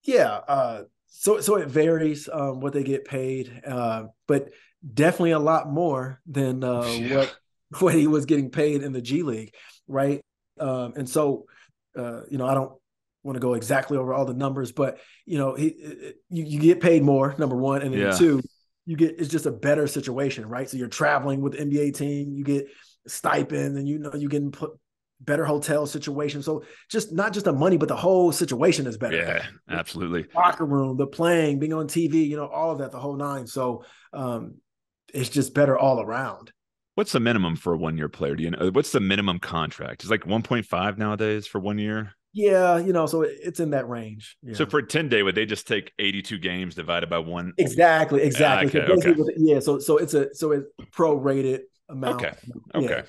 Yeah, uh, so so it varies um, what they get paid, uh, but definitely a lot more than uh, yeah. what what he was getting paid in the G League, right? Um, and so, uh, you know, I don't want to go exactly over all the numbers, but you know, he you, you get paid more, number one, and then yeah. two. You get, it's just a better situation, right? So you're traveling with the N B A team, you get stipend, and you know, you can put better hotel situation. So just not just the money, but the whole situation is better. Yeah, absolutely. The locker room, the playing, being on T V, you know, all of that, the whole nine. So um, it's just better all around. What's the minimum for a one-year player? Do you know, what's the minimum contract? It's like one point five nowadays for one year. Yeah, you know, so it's in that range. Yeah. So for a ten-day, would they just take eighty-two games divided by one? Exactly, exactly. Ah, okay, so okay. Yeah, so so it's a so it's prorated amount. Okay, okay, yeah.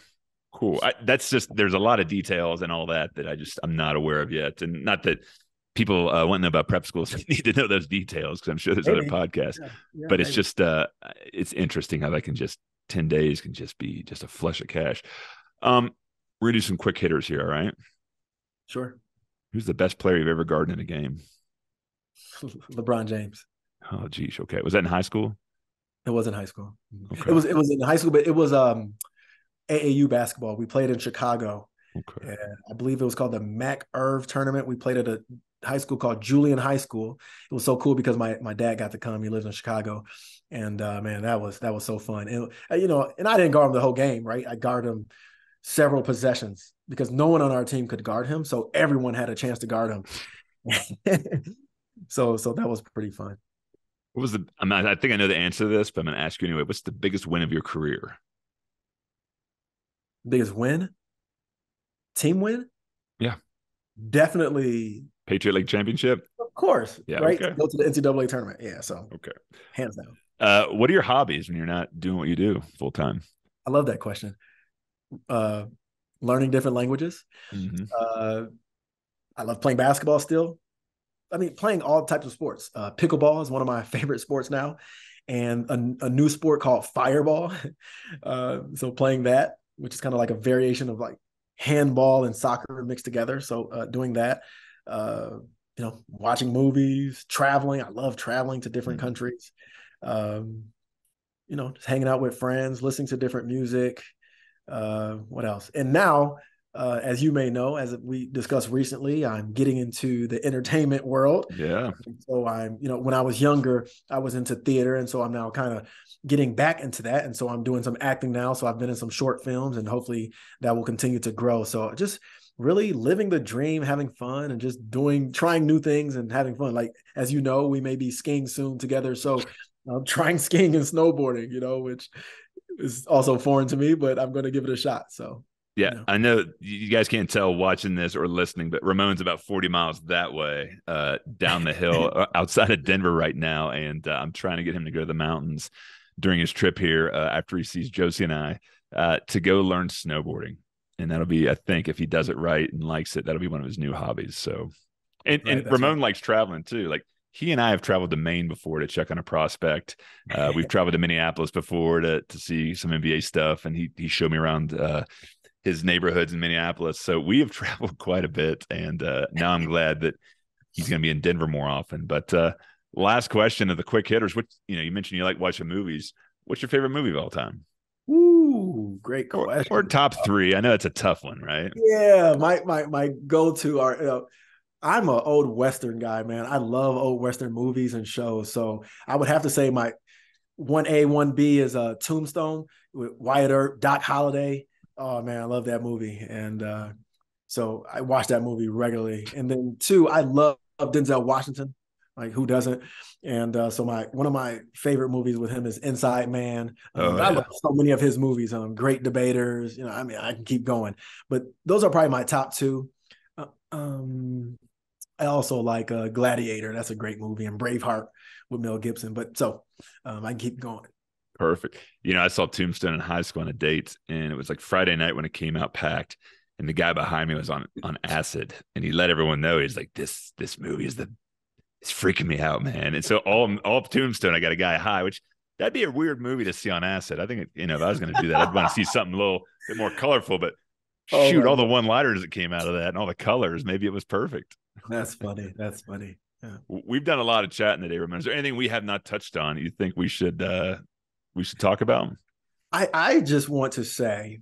Cool. I, that's just there's a lot of details and all that that I just I'm not aware of yet, and not that people uh, want to know about prep schools need to know those details because I'm sure there's maybe. Other podcasts, yeah, yeah, but maybe. It's just uh, it's interesting how that can just ten days can just be just a flush of cash. Um, we're gonna do some quick hitters here, all right? Sure. Who's the best player you've ever guarded in a game? LeBron James. Oh, geez. Okay. Was that in high school? It was in high school. Okay. It was it was in high school, but it was um, A A U basketball. We played in Chicago. Okay. And I believe it was called the Mac Irv tournament. We played at a high school called Julian High School. It was so cool because my my dad got to come. He lives in Chicago. And, uh, man, that was that was so fun. And, you know, and I didn't guard him the whole game, right? I guarded him several possessions, because no one on our team could guard him. So everyone had a chance to guard him. so so that was pretty fun. What was the, I, mean, I think I know the answer to this, but I'm going to ask you anyway. What's the biggest win of your career? Biggest win? Team win? Yeah. Definitely. Patriot League championship? Of course. Yeah, right? Okay. Go to the N C double A tournament. Yeah, so. Okay. Hands down. Uh, what are your hobbies when you're not doing what you do full time? I love that question. Uh learning different languages. Mm-hmm. Uh, I love playing basketball still. I mean, playing all types of sports. Uh, pickleball is one of my favorite sports now, and a, a new sport called fireball. Uh, so playing that, which is kind of like a variation of like handball and soccer mixed together. So uh, doing that, uh, you know, watching movies, traveling. I love traveling to different mm-hmm. countries. Um, you know, just hanging out with friends, listening to different music. Uh, what else? And now, uh, as you may know, as we discussed recently, I'm getting into the entertainment world. Yeah. So I'm, you know, when I was younger, I was into theater. And so I'm now kind of getting back into that. And so I'm doing some acting now. So I've been in some short films, and hopefully that will continue to grow. So just really living the dream, having fun, and just doing, trying new things and having fun. Like, as you know, we may be skiing soon together. So I'm trying skiing and snowboarding, you know, which is also foreign to me, but I'm going to give it a shot. So, yeah, you know. I know you guys can't tell watching this or listening, but Ramon's about forty miles that way, uh, down the hill outside of Denver right now. And uh, I'm trying to get him to go to the mountains during his trip here uh, after he sees Josie and I uh, to go learn snowboarding. And that'll be, I think, if he does it right and likes it, that'll be one of his new hobbies. So, and, right, and Ramon right. likes traveling too. Like, he and I have traveled to Maine before to check on a prospect. Uh, we've traveled to Minneapolis before to to see some N B A stuff, and he he showed me around uh, his neighborhoods in Minneapolis. So we have traveled quite a bit, and uh, now I'm glad that he's going to be in Denver more often. But uh, last question of the quick hitters: what you know, you mentioned you like watching movies. What's your favorite movie of all time? Ooh, great question. Or, or top three? I know it's a tough one, right? Yeah, my my my go to are. You know, I'm an old Western guy, man. I love old Western movies and shows. So I would have to say my one A, one B is uh, Tombstone with Wyatt Earp, Doc Holliday. Oh, man, I love that movie. And uh, so I watch that movie regularly. And then two, I love Denzel Washington. Like, who doesn't? And uh, so my one of my favorite movies with him is Inside Man. Um, oh, yeah. I love so many of his movies. Um, Great Debaters. You know, I mean, I can keep going. But those are probably my top two. Uh, um, I also like uh, Gladiator. That's a great movie, and Braveheart with Mel Gibson. But so um, I can keep going. Perfect. You know, I saw Tombstone in high school on a date, and it was like Friday night when it came out packed, and the guy behind me was on on acid, and he let everyone know. He's like, this this movie is the it's freaking me out, man. And so all all Tombstone, I got a guy high, which that'd be a weird movie to see on acid. I think, you know, if I was going to do that, I'd want to see something a little bit more colorful. But oh, shoot, all God. The one-liners that came out of that and all the colors, maybe it was perfect. That's funny. That's funny. Yeah. We've done a lot of chatting today. Remember, is there anything we have not touched on you think we should uh, we should talk about? I, I just want to say,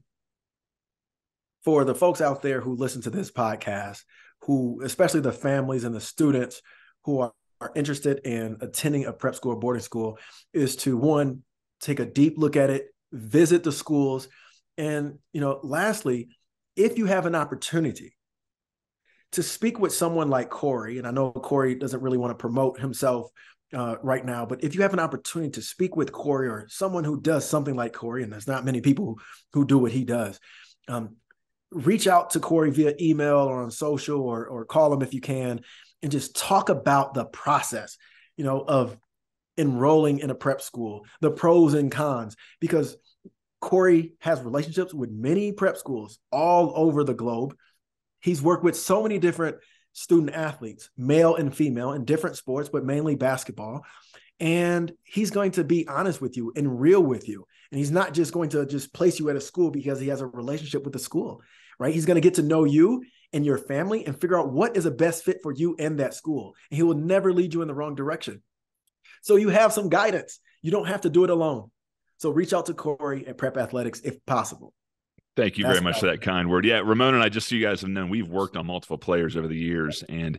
for the folks out there who listen to this podcast, who especially the families and the students who are, are interested in attending a prep school or boarding school, is to, one, take a deep look at it, visit the schools. And, you know, lastly, if you have an opportunity to speak with someone like Corey, and I know Corey doesn't really want to promote himself uh, right now, but if you have an opportunity to speak with Corey or someone who does something like Corey, and there's not many people who, who do what he does, um, reach out to Corey via email or on social, or, or call him if you can, and just talk about the process, you know, of enrolling in a prep school, the pros and cons, because Corey has relationships with many prep schools all over the globe. He's worked with so many different student athletes, male and female, in different sports, but mainly basketball. And he's going to be honest with you and real with you. And he's not just going to just place you at a school because he has a relationship with the school, right? He's going to get to know you and your family and figure out what is the best fit for you and that school. And he will never lead you in the wrong direction. So you have some guidance. You don't have to do it alone. So reach out to Corey at Prep Athletics if possible. Thank you very much for that kind word. Yeah, Ramon and I, just so you guys have known, we've worked on multiple players over the years, and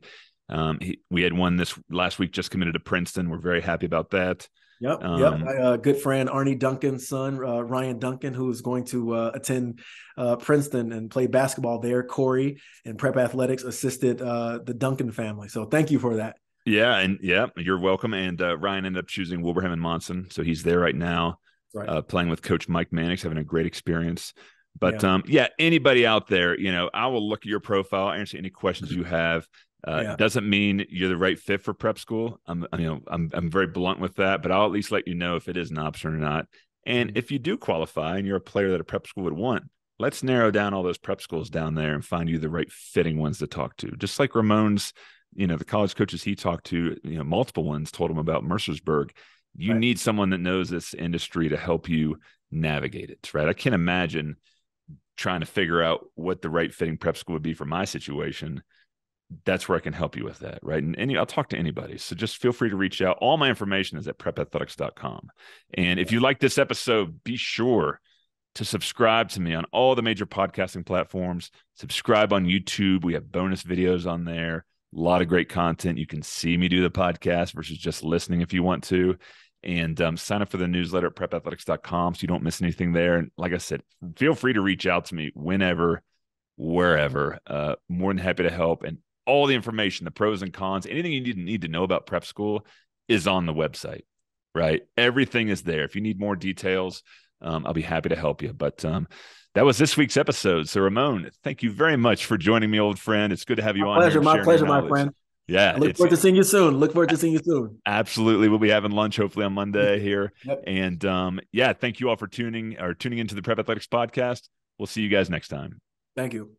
um, he, we had one this last week just committed to Princeton. We're very happy about that. Yep, um, yep. My uh, good friend Arne Duncan's son, uh, Ryan Duncan, who is going to uh, attend uh, Princeton and play basketball there. Corey and Prep Athletics assisted uh, the Duncan family. So thank you for that. Yeah, and yeah, you're welcome. And uh, Ryan ended up choosing Wilberham and Monson, so he's there right now, right. Uh, playing with Coach Mike Mannix, having a great experience. But yeah. Um, yeah, anybody out there, you know, I will look at your profile, answer any questions you have. Uh, yeah. Doesn't mean you're the right fit for prep school. I'm, you know, I'm I'm very blunt with that, but I'll at least let you know if it is an option or not. And if you do qualify and you're a player that a prep school would want, let's narrow down all those prep schools down there and find you the right fitting ones to talk to. Just like Ramon's, you know, the college coaches he talked to, you know, multiple ones told him about Mercersburg. You right. need someone that knows this industry to help you navigate it, right? I can't imagine trying to figure out what the right fitting prep school would be for my situation. That's where I can help you with that. Right. And any, I'll talk to anybody. So just feel free to reach out. All my information is at prep athletics dot com. And if you like this episode, be sure to subscribe to me on all the major podcasting platforms. Subscribe on YouTube. We have bonus videos on there. A lot of great content. You can see me do the podcast versus just listening if you want to. And um, sign up for the newsletter at prep athletics dot com so you don't miss anything there. And like I said, feel free to reach out to me whenever, wherever. Uh, more than happy to help. And all the information, the pros and cons, anything you need, need to know about prep school is on the website, right? Everything is there. If you need more details, um, I'll be happy to help you. But um, that was this week's episode. So, Ramon, thank you very much for joining me, old friend. It's good to have you on. My pleasure, my pleasure, my friend. Yeah. I look forward to seeing you soon. Look forward to seeing you soon. Absolutely. We'll be having lunch hopefully on Monday here. Yep. And um, yeah, thank you all for tuning or tuning into the Prep Athletics podcast. We'll see you guys next time. Thank you.